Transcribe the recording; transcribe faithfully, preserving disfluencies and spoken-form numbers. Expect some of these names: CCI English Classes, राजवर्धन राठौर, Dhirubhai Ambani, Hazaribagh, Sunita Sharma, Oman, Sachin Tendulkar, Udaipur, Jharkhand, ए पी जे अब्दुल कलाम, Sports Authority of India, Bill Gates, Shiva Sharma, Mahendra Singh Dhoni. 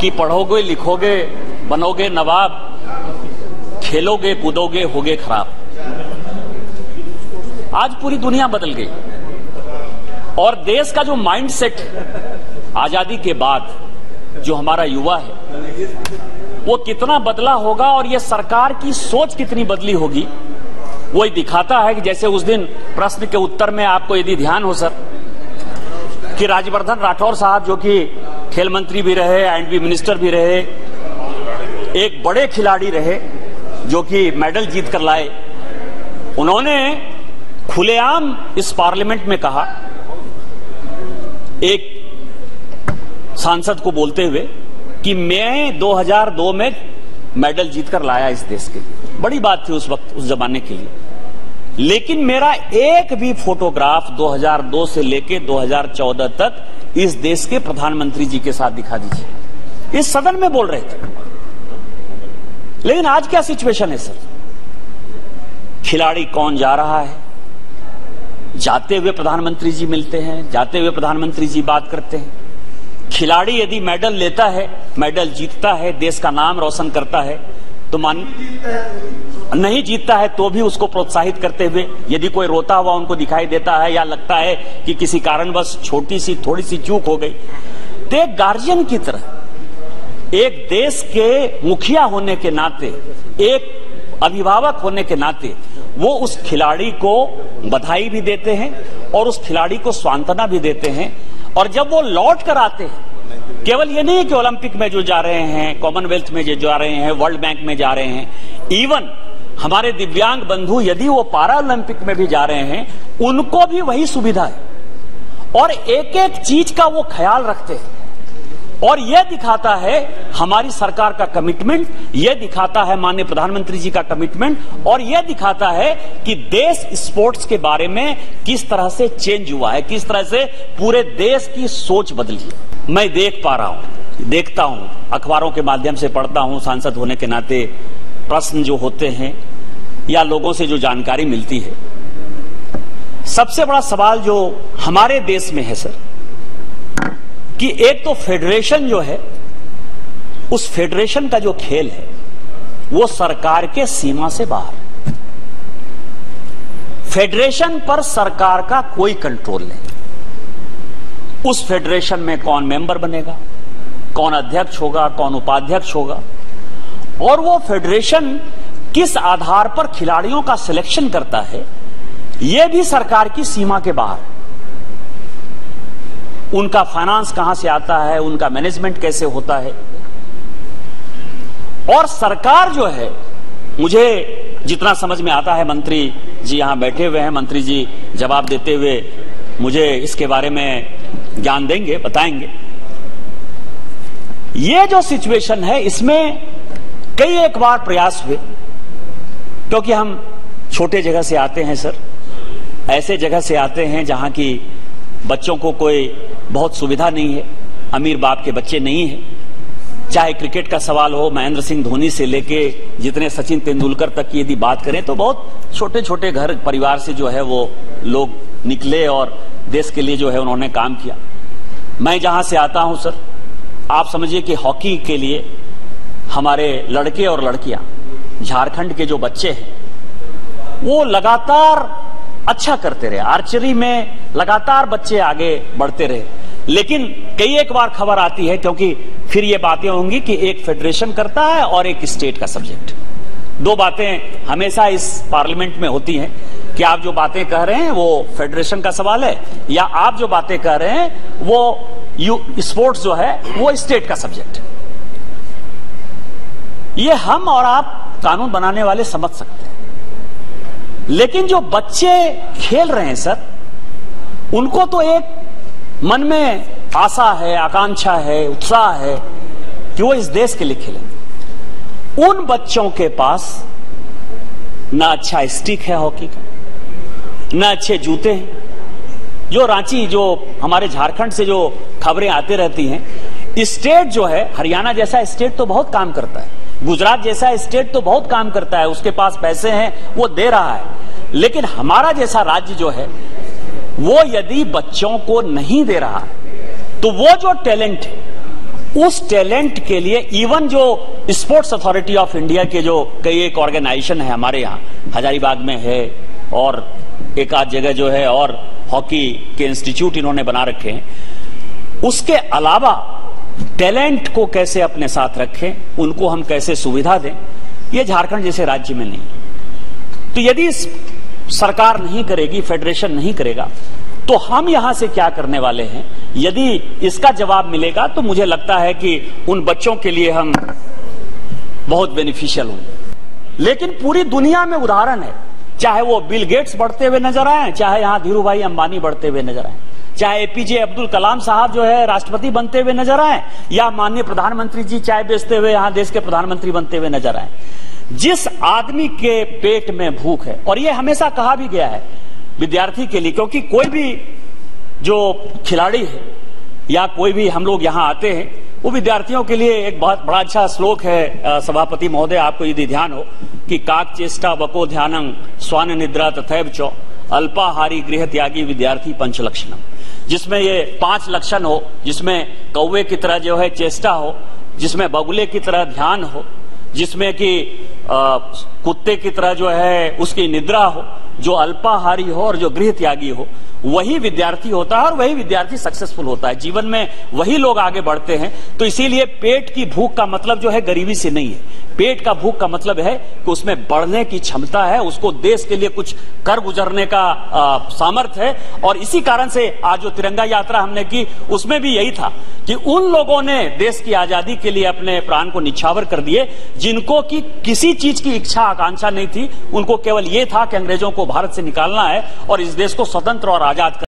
कि पढ़ोगे, लिखोगे, बनोगे नवाब, खेलोगे, कूदोगे, होगे खराब। आज पूरी दुनिया बदल गई और देश का जो माइंडसेट आजादी के बाद जो हमारा युवा है वो कितना बदला होगा और ये सरकार की सोच कितनी बदली होगी वही दिखाता है कि जैसे उस दिन प्रश्न के उत्तर में आपको यदि ध्यान हो सर कि राजवर्धन राठौर साहब जो कि खेल मंत्री भी रहे एंड बी मिनिस्टर भी रहे, एक बड़े खिलाड़ी रहे जो कि मेडल जीत कर लाए, उन्होंने खुलेआम इस पार्लियामेंट में कहा एक सांसद को बोलते हुए कि मैं दो हज़ार दो में मेडल जीत कर लाया इस देश के लिए। बड़ी बात थी उस वक्त, उस जमाने के लिए। लेकिन मेरा एक भी फोटोग्राफ दो हज़ार दो से लेके दो हज़ार चौदह तक इस देश के प्रधानमंत्री जी के साथ दिखा दीजिए, इस सदन में बोल रहे थे। लेकिन आज क्या सिचुएशन है सर, खिलाड़ी कौन जा रहा है, जाते हुए प्रधानमंत्री जी मिलते हैं, जाते हुए प्रधानमंत्री जी बात करते हैं। खिलाड़ी यदि मेडल लेता है, मेडल जीतता है, देश का नाम रोशन करता है, तो मान नहीं जीतता है तो भी उसको प्रोत्साहित करते हुए यदि कोई रोता हुआ उनको दिखाई देता है या लगता है कि किसी कारणवश छोटी सी थोड़ी सी चूक हो गई, तो एक गार्जियन की तरह, एक देश के मुखिया होने के नाते, एक अभिभावक होने के नाते वो उस खिलाड़ी को बधाई भी देते हैं और उस खिलाड़ी को सांत्वना भी देते हैं। और जब वो लौट कर आते हैं, केवल ये नहीं कि ओलंपिक में जो जा रहे हैं, कॉमनवेल्थ में जो जा रहे हैं, वर्ल्ड बैंक में जा रहे हैं, इवन हमारे दिव्यांग बंधु यदि वो पारा ओलंपिक में भी जा रहे हैं, उनको भी वही सुविधा है और एक एक चीज का वो ख्याल रखते हैं। और यह दिखाता है हमारी सरकार का कमिटमेंट, यह दिखाता है माननीय प्रधानमंत्री जी का कमिटमेंट और यह दिखाता है कि देश स्पोर्ट्स के बारे में किस तरह से चेंज हुआ है, किस तरह से पूरे देश की सोच बदली है। मैं देख पा रहा हूं, देखता हूं, अखबारों के माध्यम से पढ़ता हूं, सांसद होने के नाते प्रश्न जो होते हैं या लोगों से जो जानकारी मिलती है, सबसे बड़ा सवाल जो हमारे देश में है सर कि एक तो फेडरेशन जो है, उस फेडरेशन का जो खेल है वो सरकार के सीमा से बाहर है। फेडरेशन पर सरकार का कोई कंट्रोल नहीं। उस फेडरेशन में कौन मेंबर बनेगा, कौन अध्यक्ष होगा, कौन उपाध्यक्ष होगा और वो फेडरेशन किस आधार पर खिलाड़ियों का सिलेक्शन करता है, ये भी सरकार की सीमा के बाहर है। उनका फाइनेंस कहां से आता है, उनका मैनेजमेंट कैसे होता है और सरकार जो है, मुझे जितना समझ में आता है, मंत्री जी यहां बैठे हुए हैं, मंत्री जी जवाब देते हुए मुझे इसके बारे में ज्ञान देंगे, बताएंगे। ये जो सिचुएशन है इसमें कई एक बार प्रयास हुए, क्योंकि हम छोटे जगह से आते हैं सर, ऐसे जगह से आते हैं जहां की बच्चों को कोई बहुत सुविधा नहीं है, अमीर बाप के बच्चे नहीं हैं। चाहे क्रिकेट का सवाल हो, महेंद्र सिंह धोनी से लेके जितने सचिन तेंदुलकर तक की यदि बात करें तो बहुत छोटे छोटे घर परिवार से जो है वो लोग निकले और देश के लिए जो है उन्होंने काम किया। मैं जहाँ से आता हूँ सर, आप समझिए कि हॉकी के लिए हमारे लड़के और लड़कियाँ, झारखंड के जो बच्चे हैं वो लगातार अच्छा करते रहे, आर्चरी में लगातार बच्चे आगे बढ़ते रहे। लेकिन कई एक बार खबर आती है, क्योंकि फिर ये बातें होंगी कि एक फेडरेशन करता है और एक स्टेट का सब्जेक्ट, दो बातें हमेशा इस पार्लियामेंट में होती हैं कि आप जो बातें कह रहे हैं वो फेडरेशन का सवाल है या आप जो बातें कह रहे हैं वो यू स्पोर्ट्स जो है वो स्टेट का सब्जेक्ट है। ये हम और आप कानून बनाने वाले समझ सकते हैं, लेकिन जो बच्चे खेल रहे हैं सर, उनको तो एक मन में आशा है, आकांक्षा है, उत्साह है कि वो इस देश के लिए खेलें। उन बच्चों के पास ना अच्छा स्टिक है हॉकी का, ना अच्छे जूते हैं। जो रांची, जो हमारे झारखंड से जो खबरें आते रहती हैं, स्टेट जो है, हरियाणा जैसा स्टेट तो बहुत काम करता है, गुजरात जैसा स्टेट तो बहुत काम करता है, उसके पास पैसे हैं, वो दे रहा है, लेकिन हमारा जैसा राज्य जो है वो यदि बच्चों को नहीं दे रहा तो वो जो टैलेंट है, उस टैलेंट के लिए इवन जो स्पोर्ट्स अथॉरिटी ऑफ इंडिया के जो कई एक ऑर्गेनाइजेशन है हमारे यहाँ हजारीबाग में है और एक आध जगह जो है और हॉकी के इंस्टीट्यूट इन्होंने बना रखे हैं। उसके अलावा टैलेंट को कैसे अपने साथ रखें, उनको हम कैसे सुविधा दें, ये झारखंड जैसे राज्य में नहीं। तो यदि सरकार नहीं करेगी, फेडरेशन नहीं करेगा, तो हम यहां से क्या करने वाले हैं? यदि इसका जवाब मिलेगा तो मुझे लगता है कि उन बच्चों के लिए हम बहुत बेनिफिशियल होंगे। लेकिन पूरी दुनिया में उदाहरण है, चाहे वो बिल गेट्स बढ़ते हुए नजर आए, चाहे यहां धीरूभाई अंबानी बढ़ते हुए नजर आए, चाहे ए पी जे अब्दुल कलाम साहब जो है राष्ट्रपति बनते हुए नजर आए, या माननीय प्रधानमंत्री जी चाय बेचते हुए यहां देश के प्रधानमंत्री बनते हुए नजर आए। जिस आदमी के पेट में भूख है, और यह हमेशा कहा भी गया है विद्यार्थी के लिए, क्योंकि कोई भी जो खिलाड़ी है या कोई भी हम लोग यहाँ आते हैं वो विद्यार्थियों के लिए एक बहुत बड़ा अच्छा श्लोक है सभापति महोदय, आपको यदि ध्यान हो कि काक चेष्टा बको ध्यानं स्वान निद्रा तथैव च अल्पाहारी गृह त्यागी विद्यार्थी पंचलक्षणम, जिसमें ये पांच लक्षण हो, जिसमें कौवे की तरह जो है चेष्टा हो, जिसमें बगुले की तरह ध्यान हो, जिसमें कि कुत्ते की तरह जो है उसकी निद्रा हो, जो अल्पाहारी हो और जो गृह त्यागी हो, वही विद्यार्थी होता है और वही विद्यार्थी सक्सेसफुल होता है जीवन में, वही लोग आगे बढ़ते हैं। तो इसीलिए पेट की भूख का मतलब जो है गरीबी से नहीं है, पेट का भूख का मतलब है कि उसमें बढ़ने की क्षमता है, उसको देश के लिए कुछ कर गुजरने का सामर्थ्य है। और इसी कारण से आज जो तिरंगा यात्रा हमने की उसमें भी यही था कि उन लोगों ने देश की आजादी के लिए अपने प्राण को निछावर कर दिए जिनको कि किसी चीज की इच्छा आकांक्षा नहीं थी, उनको केवल यह था कि अंग्रेजों को भारत से निकालना है और इस देश को स्वतंत्र और आजाद